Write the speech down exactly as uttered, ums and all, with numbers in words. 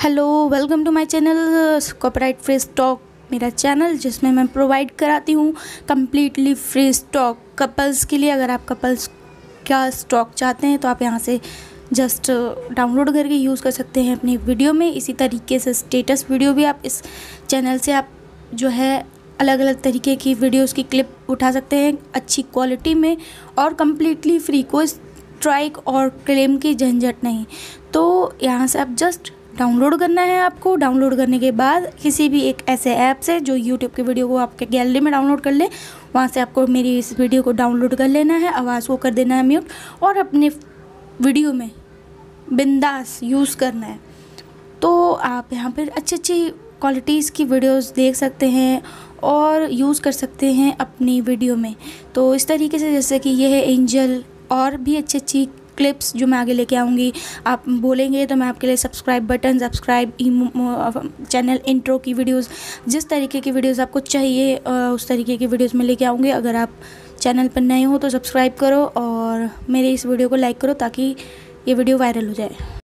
Hello welcome to my channel copyright free stock, मेरा channel जिसमें मैं प्रोवाइड कराती हूँ कम्प्लीटली फ्री स्टॉक कपल्स के लिए। अगर आप कपल्स का स्टॉक चाहते हैं तो आप यहाँ से जस्ट डाउनलोड करके यूज़ कर सकते हैं अपनी वीडियो में। इसी तरीके से स्टेटस वीडियो भी आप इस चैनल से आप जो है अलग अलग तरीके की वीडियोज़ की क्लिप उठा सकते हैं अच्छी क्वालिटी में और कम्प्लीटली फ्री, कोई स्ट्राइक और क्लेम की झंझट नहीं। तो यहाँ से आप जस्ट डाउनलोड करना है। आपको डाउनलोड करने के बाद किसी भी एक ऐसे ऐप से जो यूट्यूब के वीडियो को आपके गैलरी में डाउनलोड कर ले, वहाँ से आपको मेरी इस वीडियो को डाउनलोड कर लेना है, आवाज़ को कर देना है म्यूट और अपने वीडियो में बिंदास यूज़ करना है। तो आप यहाँ पर अच्छी अच्छी क्वालिटीज़ की वीडियोस देख सकते हैं और यूज़ कर सकते हैं अपनी वीडियो में। तो इस तरीके से जैसे कि यह है एंजल और भी अच्छी अच्छी क्लिप्स जो मैं आगे लेके आऊँगी। आप बोलेंगे तो मैं आपके लिए subscribe button, subscribe channel, intro की वीडियोस, जिस तरीके की वीडियोस आपको चाहिए उस तरीके की वीडियोस में लेके आऊँगी। अगर आप चैनल पर नए हो तो सब्सक्राइब करो और मेरे इस वीडियो को लाइक करो ताकि ये वीडियो वायरल हो जाए।